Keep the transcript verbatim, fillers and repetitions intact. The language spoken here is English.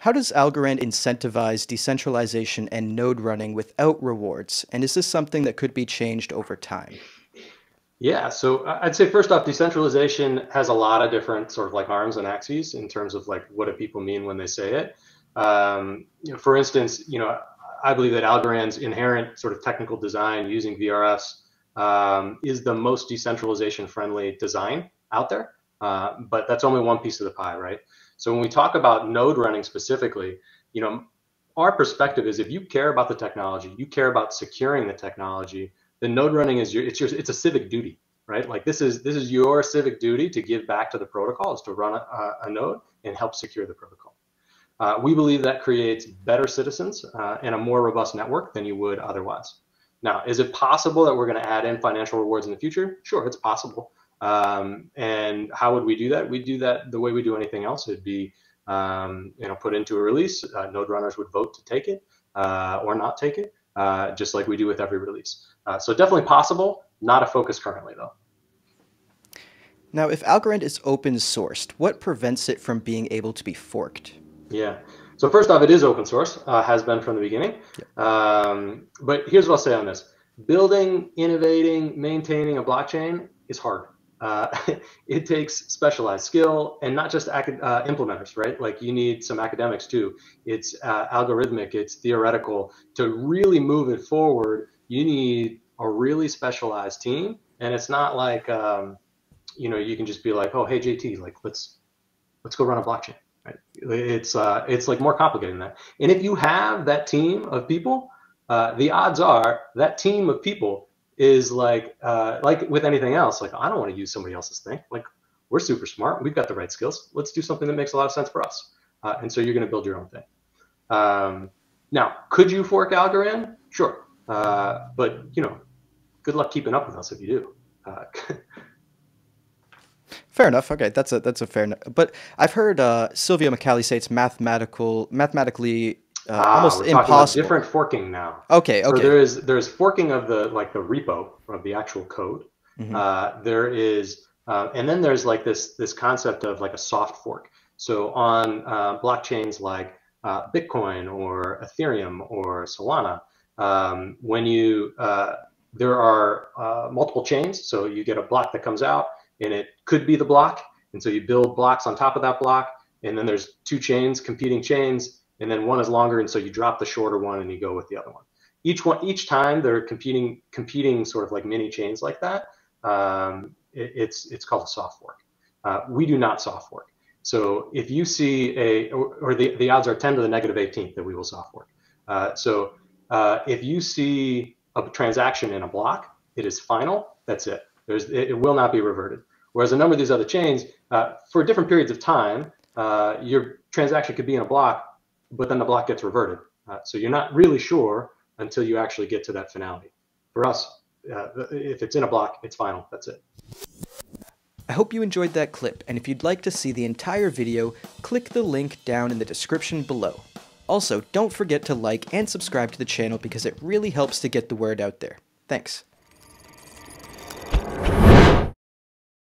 How does Algorand incentivize decentralization and node running without rewards? And is this something that could be changed over time? Yeah, so I'd say first off, decentralization has a lot of different sort of like arms and axes in terms of like what do people mean when they say it. Um, you know, for instance, you know, I believe that Algorand's inherent sort of technical design using V R Fs um, is the most decentralization friendly design out there, uh, but that's only one piece of the pie, right? So when we talk about node running specifically, you know, our perspective is if you care about the technology, you care about securing the technology, then node running is your, it's your, it's a civic duty, right? Like this is, this is your civic duty to give back to the protocol is to run a, a node and help secure the protocol. Uh, we believe that creates better citizens uh, and a more robust network than you would otherwise. Now, is it possible that we're gonna add in financial rewards in the future? Sure, it's possible. Um, and how would we do that? We'd do that the way we do anything else. It'd be, um, you know, put into a release, uh, node runners would vote to take it uh, or not take it, uh, just like we do with every release. Uh, so definitely possible, not a focus currently though. Now, if Algorand is open sourced, what prevents it from being able to be forked? Yeah, so first off, it is open source, uh, has been from the beginning. Yeah. Um, but here's what I'll say on this. Building, innovating, maintaining a blockchain is hard. Uh, it takes specialized skill and not just uh, implementers, right? Like you need some academics too. It's uh, algorithmic, it's theoretical. To really move it forward, you need a really specialized team, and it's not like um, you know you can just be like, oh hey J T, like let's let's go run a blockchain. Right? It's uh, it's like more complicated than that. And if you have that team of people, uh, the odds are that team of people is like uh, like with anything else. Like I don't want to use somebody else's thing. Like we're super smart, we've got the right skills. Let's do something that makes a lot of sense for us. Uh, and so you're going to build your own thing. Um, now, could you fork Algorand? Sure. Uh, but, you know, good luck keeping up with us if you do. Uh, fair enough. Okay, that's a that's a fair enough. But I've heard uh, Sylvia McCallie say it's mathematical, mathematically uh, ah, almost we're impossible. About different forking now. Okay, okay. So there is there's forking of the like the repo of the actual code. Mm-hmm. uh, there is, uh, and then there's like this this concept of like a soft fork. So on uh, blockchains like uh, Bitcoin or Ethereum or Solana. Um, when you, uh, there are uh, multiple chains, so you get a block that comes out and it could be the block. And so you build blocks on top of that block. And then there's two chains, competing chains, and then one is longer. And so you drop the shorter one and you go with the other one. Each one, each time there are competing, competing sort of like mini chains like that. Um, it, it's, it's called a soft fork. Uh, we do not soft fork. So if you see a, or, or the, the odds are ten to the negative eighteenth that we will soft fork. Uh, so Uh, if you see a transaction in a block, it is final, that's it. There's, it, it will not be reverted. Whereas a number of these other chains, uh, for different periods of time, uh, your transaction could be in a block, but then the block gets reverted. Uh, so you're not really sure until you actually get to that finality. For us, uh, if it's in a block, it's final, that's it. I hope you enjoyed that clip, and if you'd like to see the entire video, click the link down in the description below. Also, don't forget to like and subscribe to the channel because it really helps to get the word out there. Thanks.